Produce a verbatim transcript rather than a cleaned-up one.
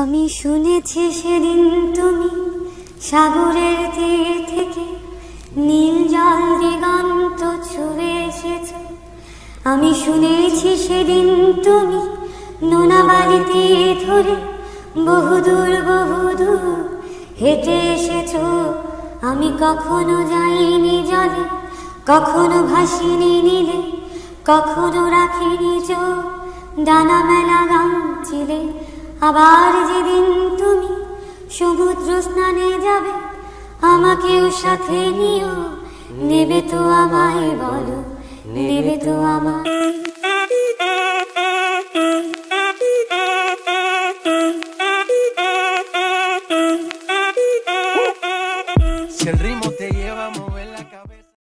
আমি শুনেছি সেদিন তুমি সাগরের তীর থেকে নীল জল দিগন্ত ছুঁয়ে এসেছ। আমি শুনেছি সেদিন তুমি নোনা বালিতে ধরে বহুদূর বহুদূর হেঁটে এসেছ। আমি কখনো যাইনি জলে, কখনো ভাসিনি নীলে, কখনো রাখিনি চোখ ডানা মেলা গান ছিলে। আবার যেদিন তুমি সমুদ্র স্নানে যাবে আমাকেও সাথে নিও, নেবে তো আমায় বলো, নেবে তো আমায়।